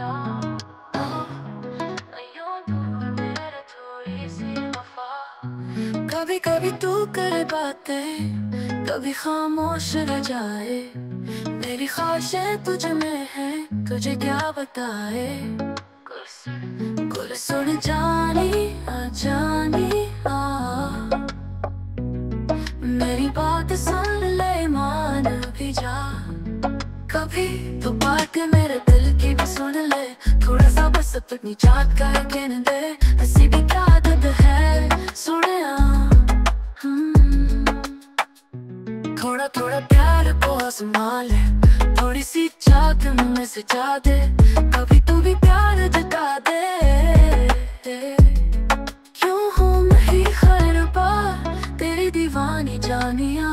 आया यूं दूर मेरे थोड़ी सी वफा। कभी कभी तू करे बातें, कभी खामोश रह जाए। मेरी ख्वाहिशें तुझ में हैं, तुझे क्या बताए। कुल सुन जानी अनजानी आ, मेरी बात सुन ले मान भी जा। कभी तो बात मेरे दिल की भी सुन ले, थोड़ा सा बस अपनी चाहत का कहने दे। हंसी भी क्या आदत है सुने, थोड़ा थोड़ा प्यार को आजमा ले, थोड़ी सी चाहत में सजा दे। कभी तू भी प्यार जता दे, क्यों हूँ नहीं हर बार तेरी दीवानी जानिया।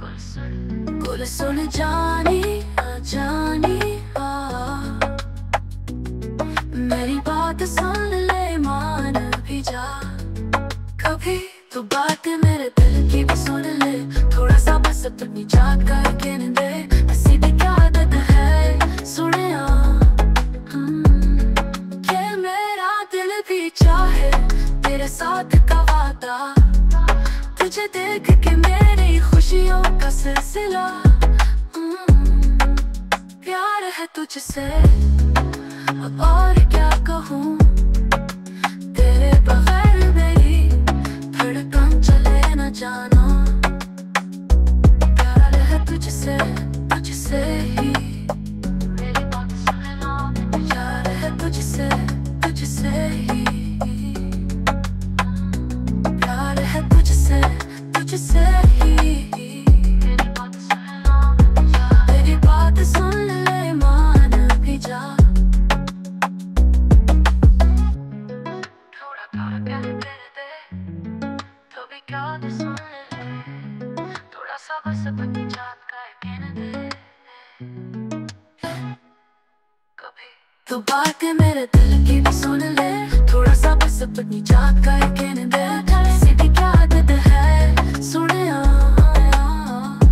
कुल सुन जानी अनजानी आ, मेरी बात सुन ले मान भी जा। कभी तो बात मेरे दिल की भी सुन ले, थोड़ा सा बस अपनी चाहत का कहने दे। हंसी भी क्या आदत है सुने, के मेरा दिल भी चाहे तेरे साथ का वादा। तुझे देख के मेरी खुशियों का सिलसिला, प्यार है तुझसे अब और क्या कहूँ। तेरे बगैर मेरी धड़कन चले न जाना, प्यार है तुझसे तुझसे ही। मेरी बात सुन लो, प्यार है तुझसे तुझसे ही। प्यार है तुझसे तुझसे ही। थोड़ा सा बस अपनी चाहत का कहने दे। कभी तो बात मेरे दिल की भी सुन ले, थोड़ा सा बस अपनी चाहत का कहने दे। हंसी भी क्या आदत है सुने,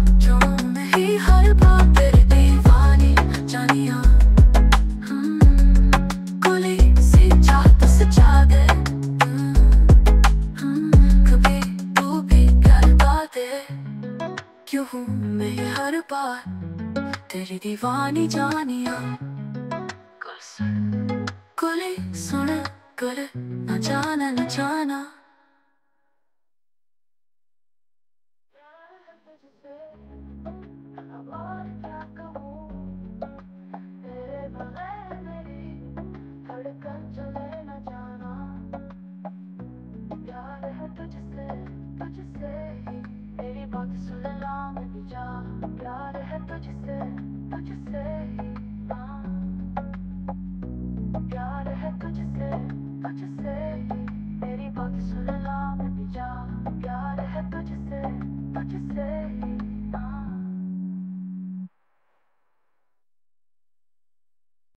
क्यों नहीं हर बात तेरी दीवानी जानिया। कुली सी चाहत सजा दे, क्यों हूँ मैं हर बार तेरी दीवानी जानिया। कुली सुन कर न जाना न जाना। प्यार है तुझसे।